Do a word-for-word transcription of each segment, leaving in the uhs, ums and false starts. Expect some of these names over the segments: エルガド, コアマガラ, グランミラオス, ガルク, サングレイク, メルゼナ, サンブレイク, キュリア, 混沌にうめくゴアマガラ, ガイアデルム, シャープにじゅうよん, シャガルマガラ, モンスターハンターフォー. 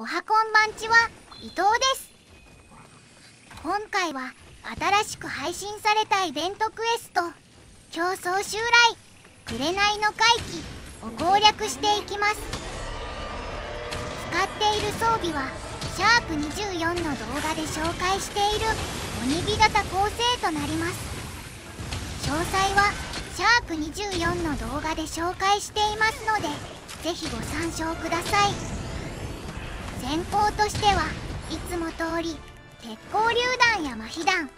おはこんばんちは伊藤です。今回は新しく配信されたイベントクエスト「競争襲来紅の回帰」を攻略していきます。使っている装備はシャープにじゅうよんの動画で紹介している鬼火型構成となります。詳細はシャープにじゅうよんの動画で紹介していますので是非ご参照ください。戦法としてはいつも通り鉄鋼榴弾や麻痺弾、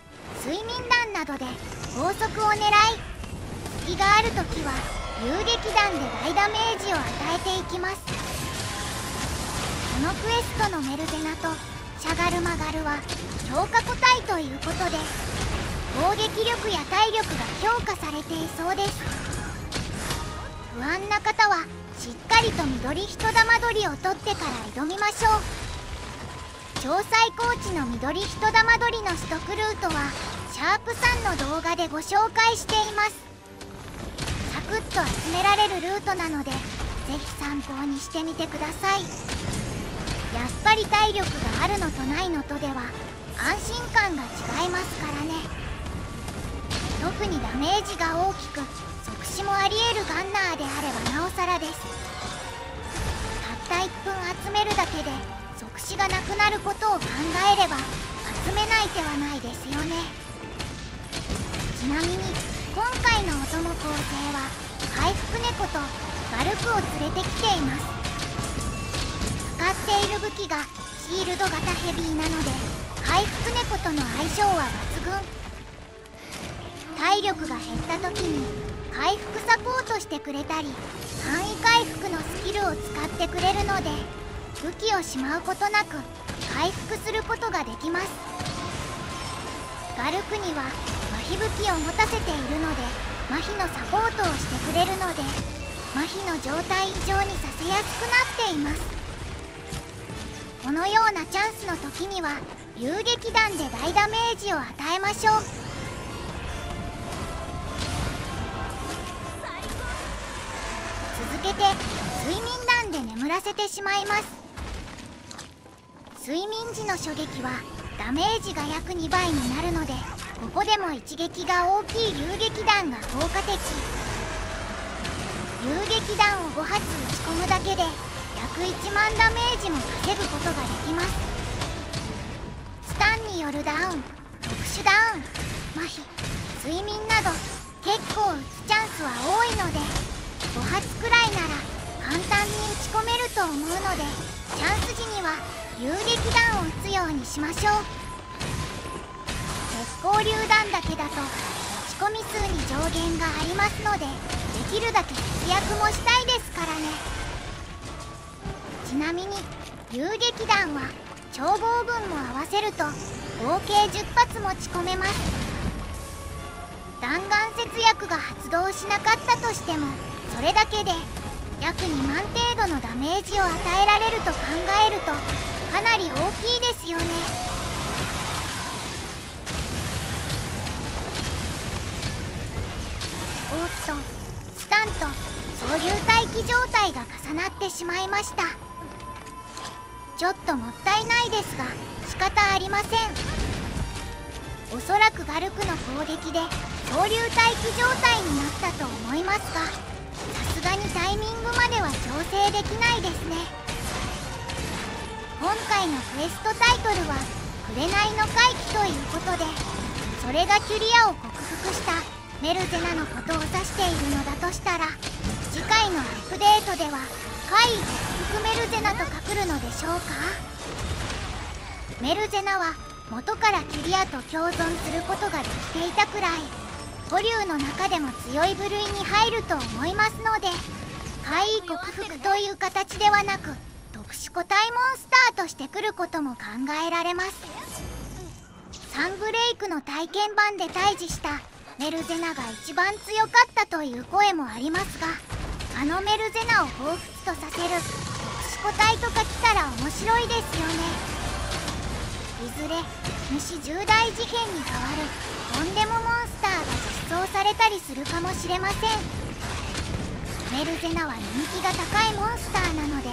睡眠弾などで法則を狙い、隙があるときは遊撃弾で大ダメージを与えていきます。このクエストのメルゼナとシャガルマガルは強化個体ということで攻撃力や体力が強化されていそうです。不安な方はしっかりと緑人玉取りを取ってから挑みましょう。詳細コーチの緑人玉取りの取得ルートはシャープさんの動画でご紹介しています。サクッと集められるルートなのでぜひ参考にしてみてください。やっぱり体力があるのとないのとでは安心感が違いますからね。特にダメージが大きく即死もありえるガンナーであればなおさらです。たったいっぷん集めるだけで即死がなくなることを考えれば集めない手はないですよね。ちなみに今回の音の構成は回復猫とバルクを連れてきています。使っている武器がシールド型ヘビーなので回復猫との相性は抜群。体力が減った時に回復サポートしてくれたり範囲回復のスキルを使ってくれるので武器をしまうことなく回復することができます。ガルクには麻痺武器を持たせているので麻痺のサポートをしてくれるので麻痺の状態以上にさせやすくなっています。このようなチャンスの時には遊撃弾で大ダメージを与えましょう。続けて睡眠弾で眠らせてしまいます。睡眠時の初撃はダメージが約にばいになるのでここでも一撃が大きい遊撃弾が効果的。遊撃弾をごはつ撃ち込むだけで約いちまんダメージも稼ぐことができます。スタンによるダウン、特殊ダウン、麻痺、睡眠など結構撃つチャンスは多いのでごはつくらいなら簡単に打ち込めると思うのでチャンス時には遊撃弾を打つようにしましょう。鉄鋼榴弾だけだと打ち込み数に上限がありますのでできるだけ節約もしたいですからね。ちなみに遊撃弾は調合分も合わせると合計じゅっぱつ持ち込めます。弾丸節約が発動しなかったとしてもそれだけで約にまん程度のダメージを与えられると考えるとかなり大きいですよね。おっと、スタンとそういう待機状態が重なってしまいました。ちょっともったいないですが仕方ありません。おそらくガルクの攻撃でそういう待機状態になったと思いますがさすがにタイミングまでは調整できないですね。今回のクエストタイトルは「紅の回帰」ということでそれがキュリアを克服したメルゼナのことを指しているのだとしたら次回のアップデートでは「怪異克服メルゼナ」と書くるのでしょうか。メルゼナは元からキュリアと共存することができていたくらい五竜の中でも強い部類に入ると思いますので怪異克服という形ではなく特殊個体モンスターとしてくることも考えられます。サンブレイクの体験版で対峙したメルゼナが一番強かったという声もありますがあのメルゼナを彷彿とさせる特殊個体とか来たら面白いですよね。いずれ虫重大事変に変わるとんでもモンスターが実装されたりするかもしれません。メルゼナは人気が高いモンスターなので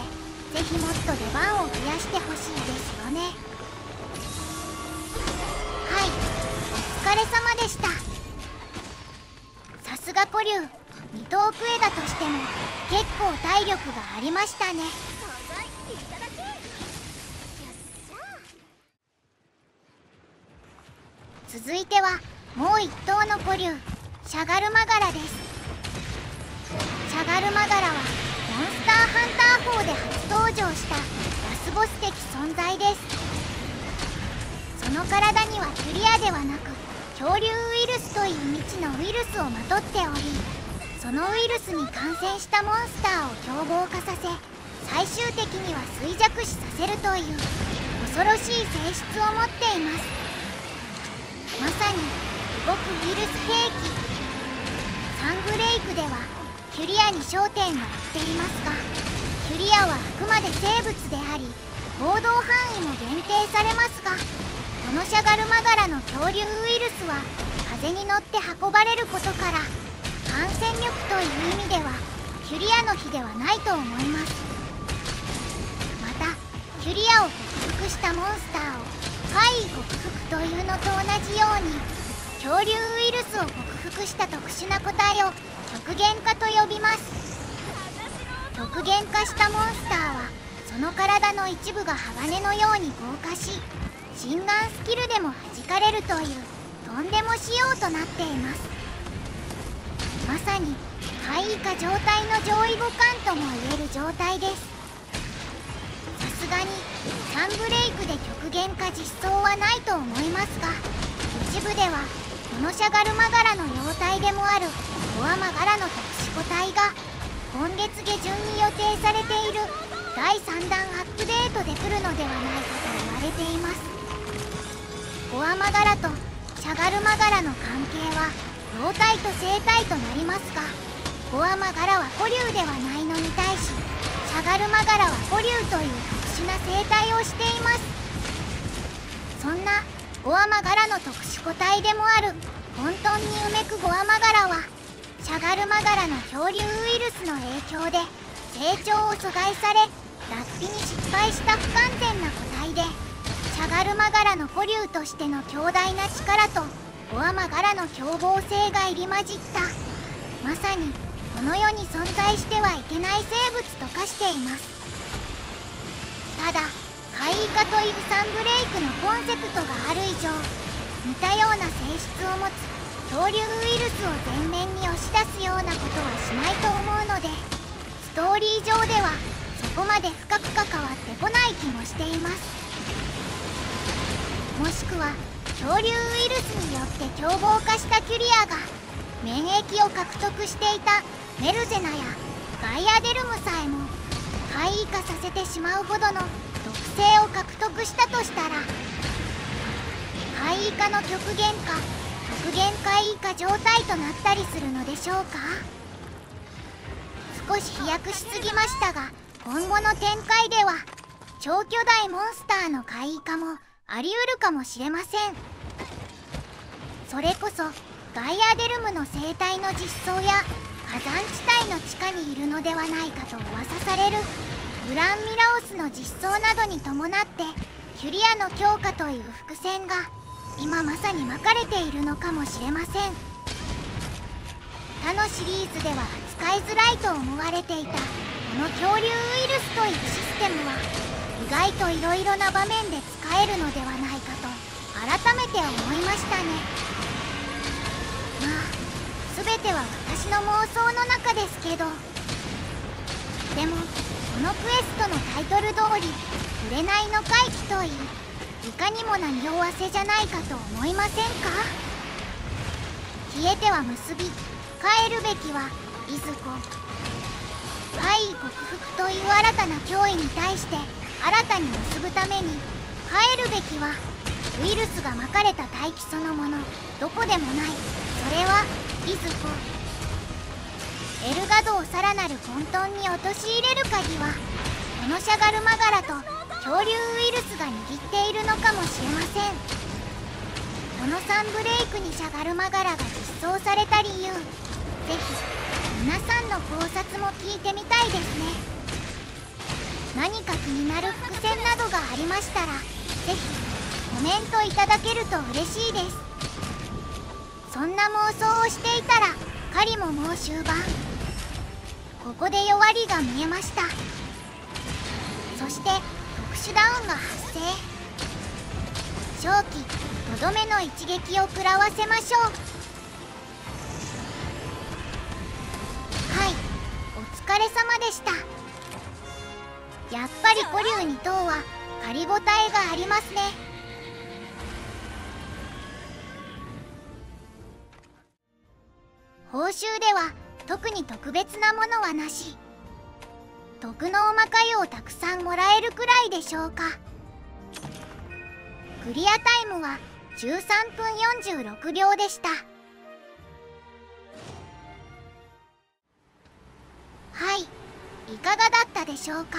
ぜひもっと出番を増やしてほしいですよね。はい、お疲れ様でした。さすが古竜二頭クエだとしても結構体力がありましたね。続いてはもう一頭の古竜シャガルマガラです。シャガルマガラはモンスターハンターフォーで初登場したラスボス的存在です。その体にはクリアではなく恐竜ウイルスという未知のウイルスをまとっており、そのウイルスに感染したモンスターを凶暴化させ、最終的には衰弱死させるという恐ろしい性質を持っています。まさに動くウイルス兵器。サングレイクではキュリアに焦点が当ていますが、キュリアはあくまで生物であり行動範囲も限定されますが、このシャガルマガラの恐竜ウイルスは風に乗って運ばれることから感染力という意味ではキュリアの比ではないと思います。またキュリアを克服したモンスターを怪異克服というのと同じように恐竜ウイルスを克服した特殊な個体を極限化と呼びます。極限化したモンスターはその体の一部が鋼のように豪華し、心眼スキルでも弾かれるというとんでも仕様となっています。まさに怪異化状態の上位互換とも言える状態です。さすがにサンブレイクで極限化実装はないと思いますが、一部ではこのシャガルマガラの幼体でもあるコアマガラの特殊個体が今月下旬に予定されているだいさんだんアップデートで来るのではないかと言われています。コアマガラとシャガルマガラの関係は老体と生体となりますが、コアマガラは古竜ではないのに対しシャガルマガラは古竜というな生態をしています。そんなゴアマガラの特殊個体でもある混沌にうめくゴアマガラはシャガルマガラの恐竜ウイルスの影響で成長を阻害され脱皮に失敗した不完全な個体で、シャガルマガラの古竜としての強大な力とゴアマガラの凶暴性が入り混じった、まさにこの世に存在してはいけない生物と化しています。ただ怪異化というサンブレイクのコンセプトがある以上、似たような性質を持つ恐竜ウイルスを前面に押し出すようなことはしないと思うので、ストーリー上ではそこまで深く関わってこない気もしています。もしくは恐竜ウイルスによって凶暴化したキュリアが免疫を獲得していたメルゼナやガイアデルムさえも怪異化させてしまうほどの毒性を獲得したとしたら、怪異化の極限化極限怪異化状態となったりするのでしょうか。少し飛躍しすぎましたが、今後の展開では超巨大モンスターの怪異化もあり得るかもしれません。それこそガイアデルムの生態の実装や火山地帯の地下にいるのではないかと噂されるグランミラオスの実装などに伴って、キュリアの強化という伏線が今まさにまかれているのかもしれません。他のシリーズでは扱いづらいと思われていたこの恐竜ウイルスというシステムは意外といろいろな場面で使えるのではないかと改めて思いましたね。まあ全ては私の妄想の中ですけど、でもこのクエストのタイトル通り「紅の回帰」といい、いかにもな匂わせじゃないかと思いませんか。消えては結び帰るべきはいずこ、怪異克服という新たな脅威に対して新たに結ぶために帰るべきはウイルスがまかれた大気そのもの、どこでもない、それはイズコ。エルガドをさらなる混沌に陥れる鍵はこのシャガルマガラと恐竜ウイルスが握っているのかもしれません。このサンブレイクにシャガルマガラが実装された理由、ぜひ皆さんの考察も聞いてみたいですね。何か気になる伏線などがありましたらぜひコメントいただけると嬉しいです。そんな妄想をしていたら狩りももう終盤。ここで弱りが見えました。そして特殊ダウンが発生。正気とどめの一撃を食らわせましょう。はい、お疲れ様でした。やっぱり古竜二頭は狩りごたえがありますね。報酬では特に特別なものはなし。徳のおまかゆをたくさんもらえるくらいでしょうか。クリアタイムはじゅうさんぷんよんじゅうろくびょうでした。はい、いかがだったでしょうか。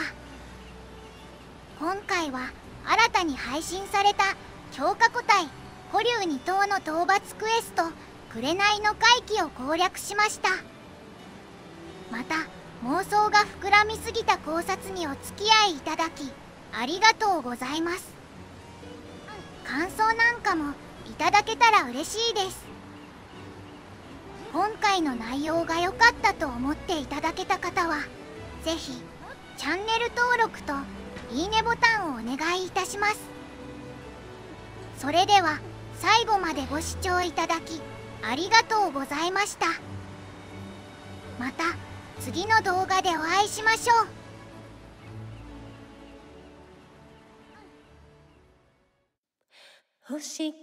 今回は新たに配信された強化個体古竜二頭の討伐クエスト紅の回帰を攻略しました。また妄想が膨らみすぎた考察にお付き合いいただきありがとうございます。感想なんかもいただけたら嬉しいです。今回の内容が良かったと思っていただけた方は是非チャンネル登録といいねボタンをお願いいたします。それでは最後までご視聴いただきありがとうございました。また次の動画でお会いしましょう。星が